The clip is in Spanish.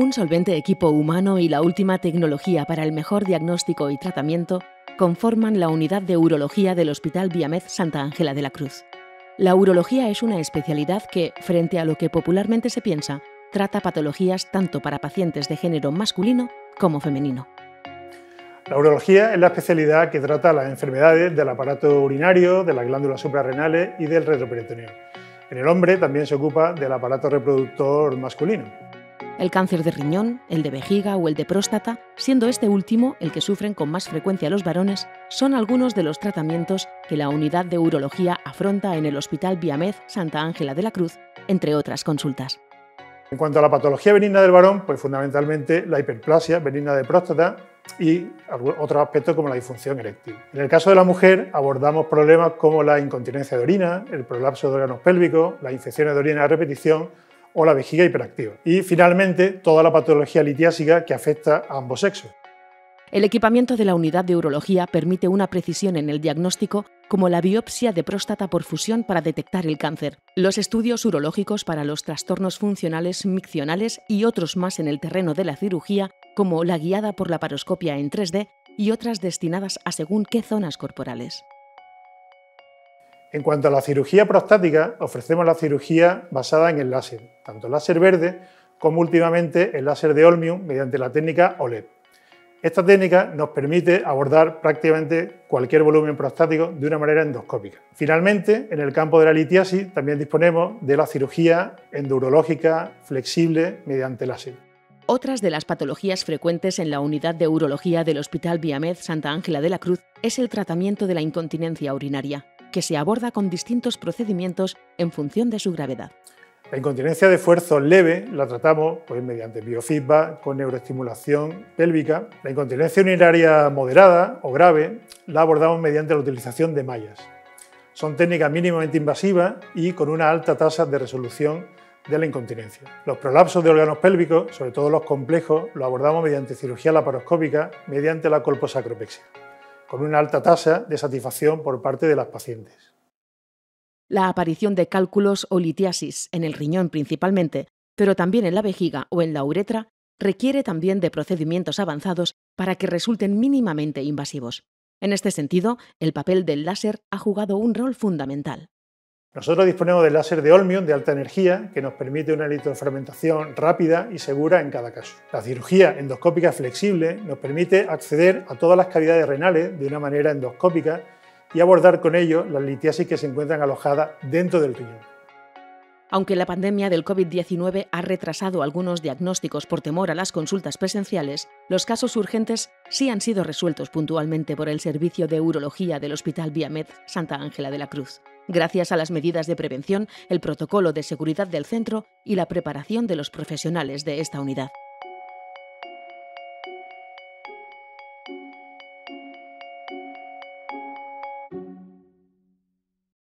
Un solvente equipo humano y la última tecnología para el mejor diagnóstico y tratamiento conforman la unidad de urología del Hospital Viamed Santa Ángela de la Cruz. La urología es una especialidad que, frente a lo que popularmente se piensa, trata patologías tanto para pacientes de género masculino como femenino. La urología es la especialidad que trata las enfermedades del aparato urinario, de las glándulas suprarrenales y del retroperitoneo. En el hombre también se ocupa del aparato reproductor masculino. El cáncer de riñón, el de vejiga o el de próstata, siendo este último el que sufren con más frecuencia los varones, son algunos de los tratamientos que la unidad de urología afronta en el Hospital Viamed Santa Ángela de la Cruz, entre otras consultas. En cuanto a la patología benigna del varón, pues fundamentalmente la hiperplasia benigna de próstata y otros aspectos como la disfunción eréctil. En el caso de la mujer abordamos problemas como la incontinencia de orina, el prolapso de órganos pélvicos, las infecciones de orina a repetición o la vejiga hiperactiva. Y finalmente toda la patología litiásica que afecta a ambos sexos. El equipamiento de la unidad de urología permite una precisión en el diagnóstico como la biopsia de próstata por fusión para detectar el cáncer, los estudios urológicos para los trastornos funcionales miccionales y otros más en el terreno de la cirugía, como la guiada por la laparoscopia en 3D y otras destinadas a según qué zonas corporales. En cuanto a la cirugía prostática, ofrecemos la cirugía basada en el láser, tanto láser verde como últimamente el láser de holmium mediante la técnica HoLEP. Esta técnica nos permite abordar prácticamente cualquier volumen prostático de una manera endoscópica. Finalmente, en el campo de la litiasis también disponemos de la cirugía endourológica flexible mediante láser. Otras de las patologías frecuentes en la unidad de urología del Hospital Viamed Santa Ángela de la Cruz es el tratamiento de la incontinencia urinaria, que se aborda con distintos procedimientos en función de su gravedad. La incontinencia de esfuerzo leve la tratamos pues, mediante biofeedback con neuroestimulación pélvica. La incontinencia urinaria moderada o grave la abordamos mediante la utilización de mallas. Son técnicas mínimamente invasivas y con una alta tasa de resolución de la incontinencia. Los prolapsos de órganos pélvicos, sobre todo los complejos, los abordamos mediante cirugía laparoscópica mediante la colposacropexia, con una alta tasa de satisfacción por parte de las pacientes. La aparición de cálculos o litiasis, en el riñón principalmente, pero también en la vejiga o en la uretra, requiere también de procedimientos avanzados para que resulten mínimamente invasivos. En este sentido, el papel del láser ha jugado un rol fundamental. Nosotros disponemos del láser de holmium de alta energía que nos permite una litofragmentación rápida y segura en cada caso. La cirugía endoscópica flexible nos permite acceder a todas las cavidades renales de una manera endoscópica y abordar con ello las litiasis que se encuentran alojadas dentro del riñón. Aunque la pandemia del COVID-19 ha retrasado algunos diagnósticos por temor a las consultas presenciales, los casos urgentes sí han sido resueltos puntualmente por el Servicio de Urología del Hospital Viamed Santa Ángela de la Cruz, gracias a las medidas de prevención, el protocolo de seguridad del centro y la preparación de los profesionales de esta unidad.